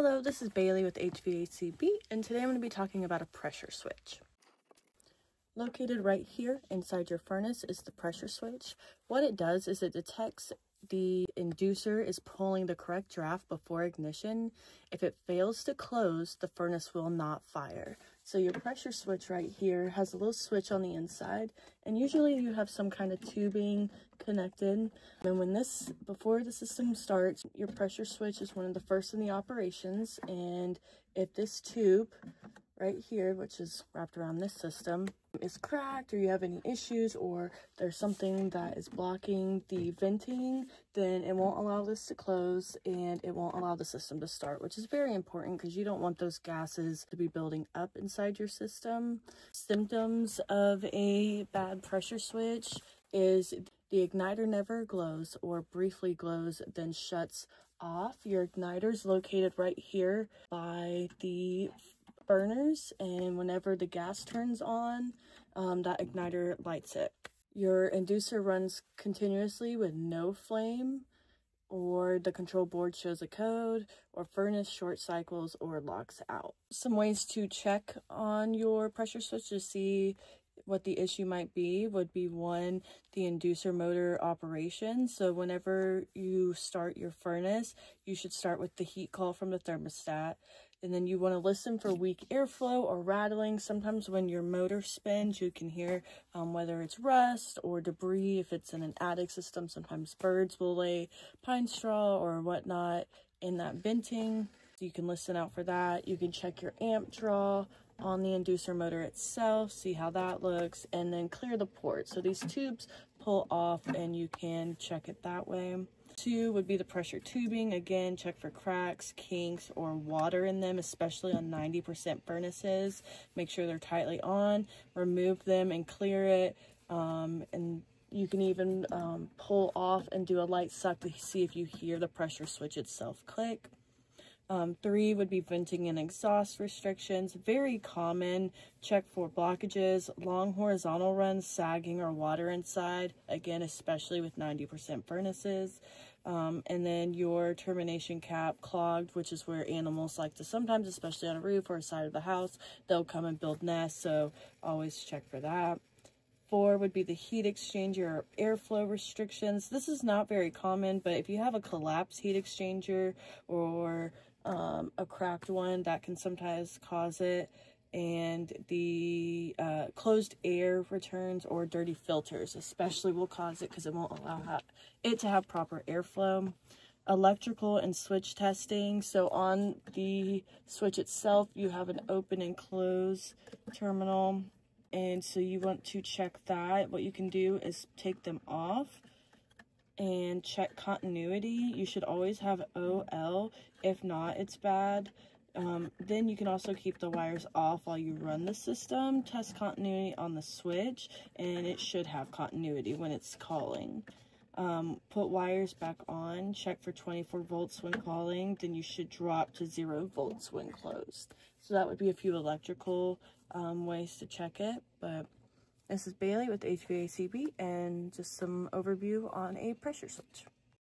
Hello, this is Bailey with HVAC Bee, and today I'm going to be talking about a pressure switch. Located right here inside your furnace is the pressure switch. What it does is it detects the inducer is pulling the correct draft before ignition. If it fails to close, the furnace will not fire. So your pressure switch right here has a little switch on the inside, and usually you have some kind of tubing connected. And before the system starts, your pressure switch is one of the first in the operations. And if this tube right here, which is wrapped around this system, is cracked, or you have any issues, or there's something that is blocking the venting, then it won't allow this to close and it won't allow the system to start, which is very important because you don't want those gases to be building up inside your system. Symptoms of a bad pressure switch is the igniter never glows, or briefly glows then shuts off. Your igniter is located right here by the burners, and whenever the gas turns on, that igniter lights it. Your inducer runs continuously with no flame, or the control board shows a code, or furnace short cycles or locks out. Some ways to check on your pressure switch to see what the issue might be would be, one, the inducer motor operation. So whenever you start your furnace, you should start with the heat call from the thermostat, and then you want to listen for weak airflow or rattling. Sometimes when your motor spins, you can hear whether it's rust or debris. If it's in an attic system, sometimes birds will lay pine straw or whatnot in that venting. So you can listen out for that. You can check your amp draw on the inducer motor itself, see how that looks, and then clear the port. So these tubes pull off and you can check it that way. 2 would be the pressure tubing. Again, check for cracks, kinks, or water in them, especially on 90% furnaces. Make sure they're tightly on, remove them and clear it. And you can even pull off and do a light suck to see if you hear the pressure switch itself click. 3 would be venting and exhaust restrictions. Very common. Check for blockages, long horizontal runs, sagging, or water inside. Again, especially with 90% furnaces. And then your termination cap clogged, which is where animals like to sometimes, especially on a roof or a side of the house, they'll come and build nests. So always check for that. 4 would be the heat exchanger or airflow restrictions. This is not very common, but if you have a collapsed heat exchanger or a cracked one, that can sometimes cause it. And the closed air returns or dirty filters especially will cause it because it won't allow it to have proper airflow. Electrical and switch testing. So on the switch itself, you have an open and close terminal, and so you want to check that. What you can do is take them off and check continuity. You should always have OL. If not, it's bad. Then you can also keep the wires off while you run the system. Test continuity on the switch, and it should have continuity when it's calling. Put wires back on, check for 24 volts when calling, then you should drop to 0 volts when closed. So that would be a few electrical ways to check it. But this is Bailey with HVAC Bee, and just some overview on a pressure switch.